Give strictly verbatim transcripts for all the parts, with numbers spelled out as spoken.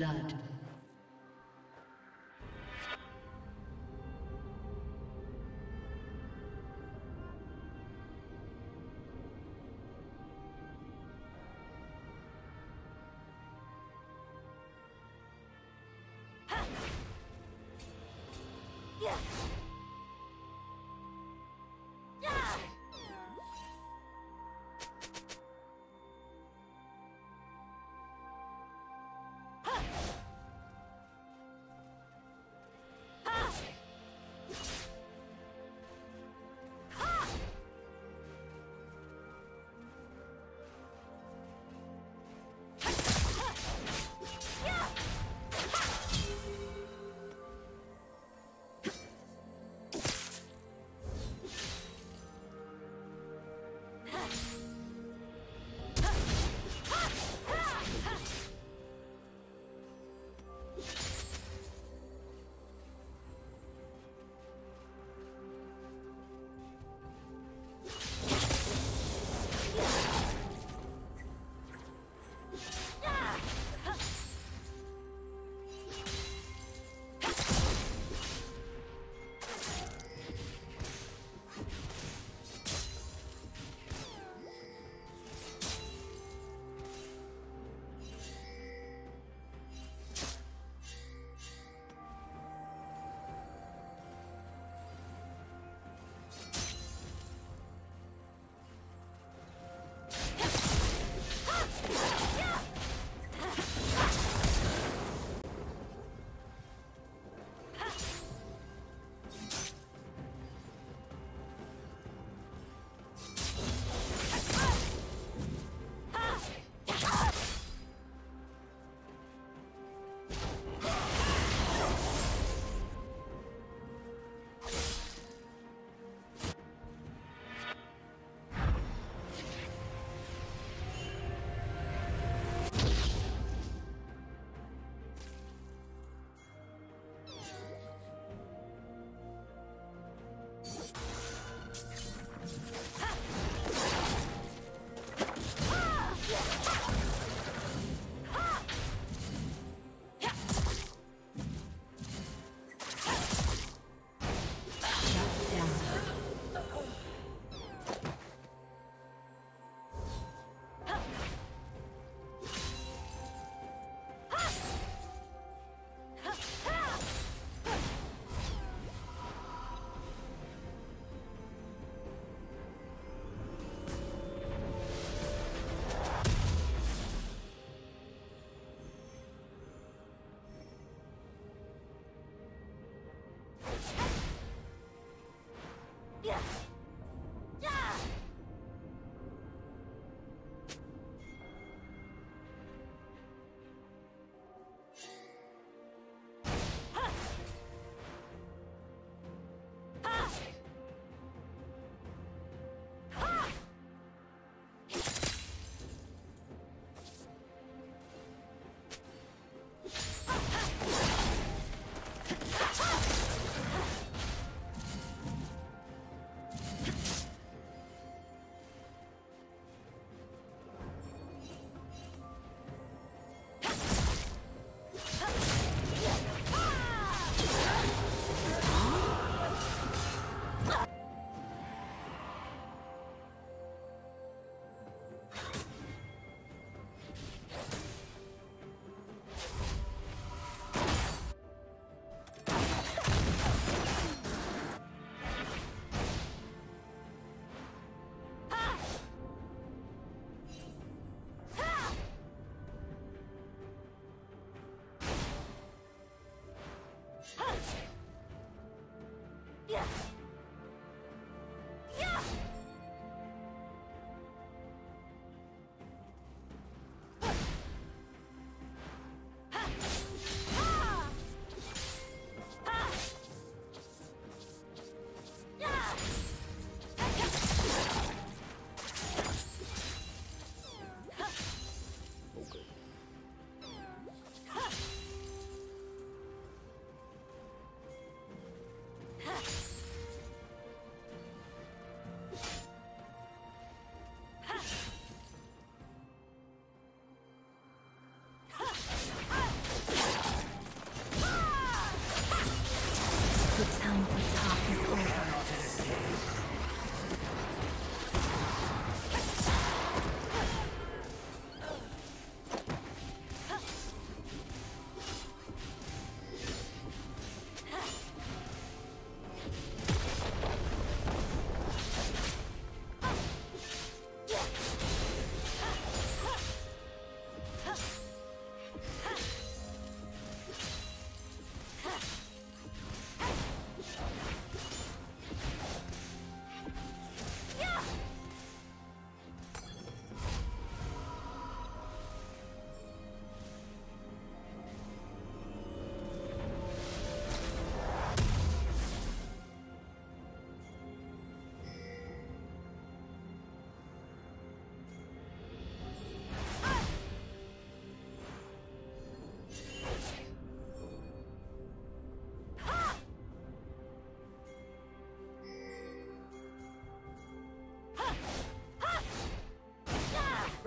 blood.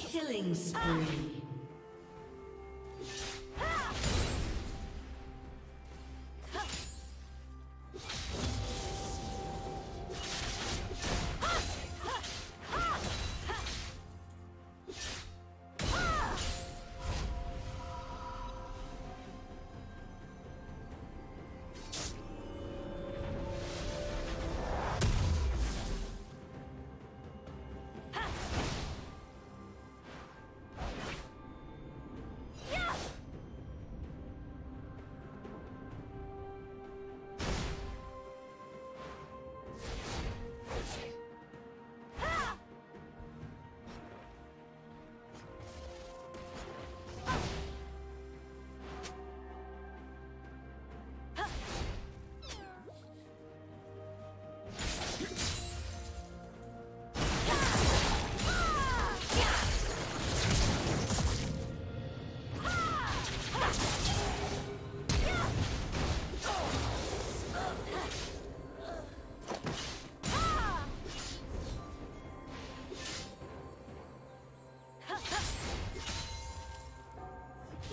Killing spree.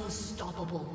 Unstoppable.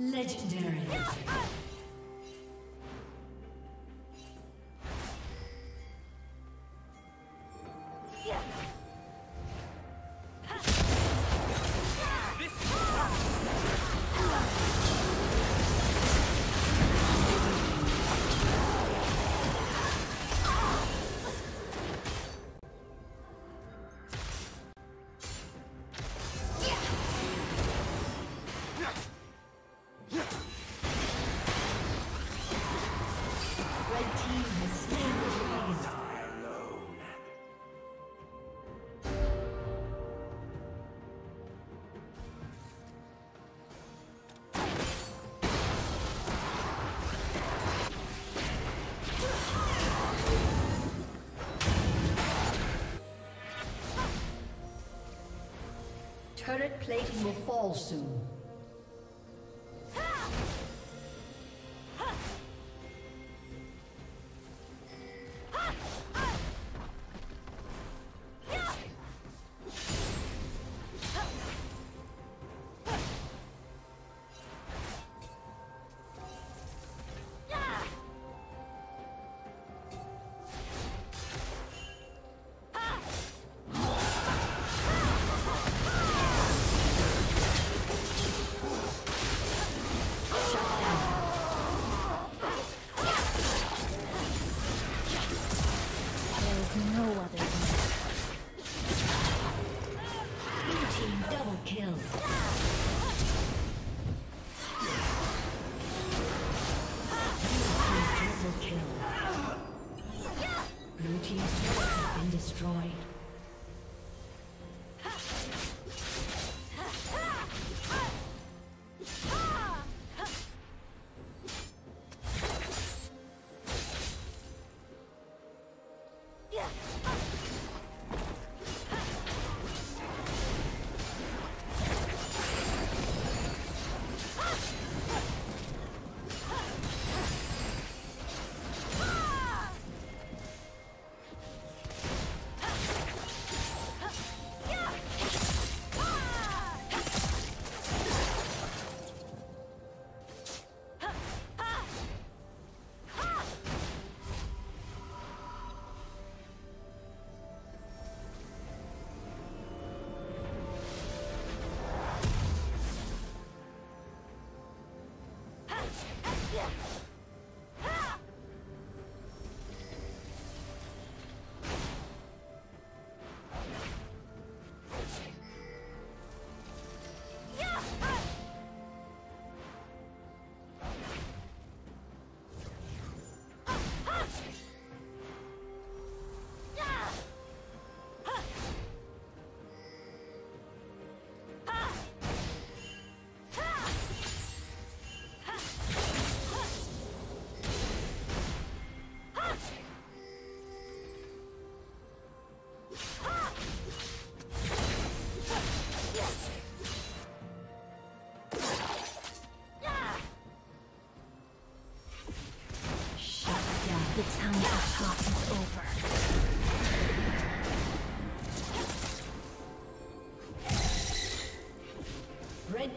Legendary. Turret plating will fall soon. Red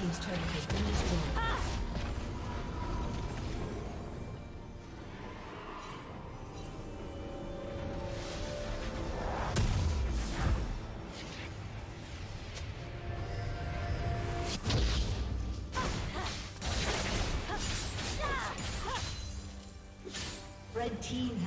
team's turret has been destroyed. Ah! Red team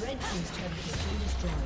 Red team's turret has been destroyed.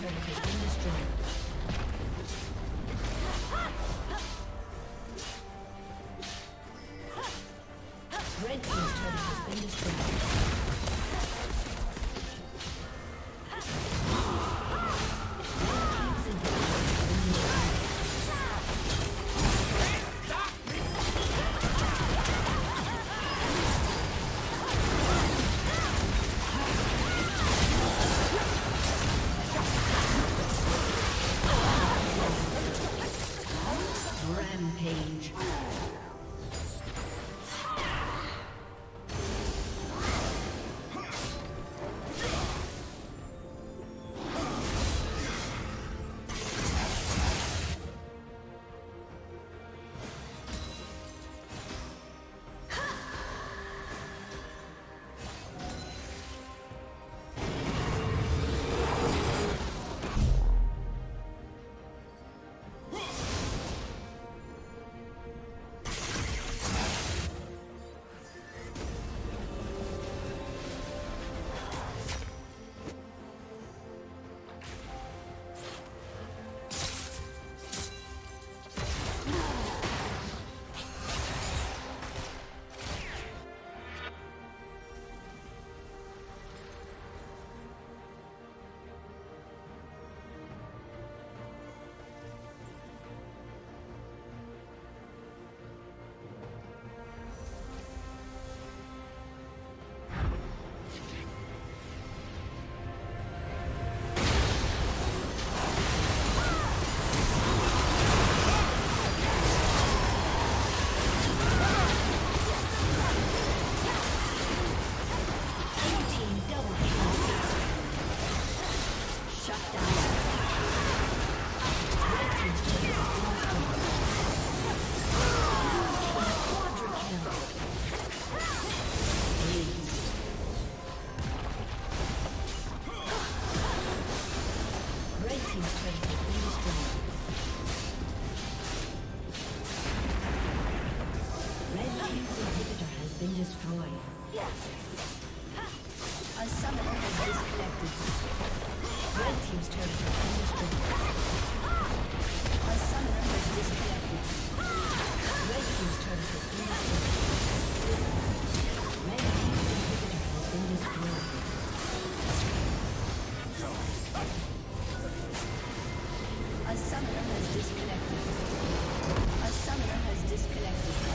turret has been destroyed. A summoner has disconnected. A summoner has disconnected.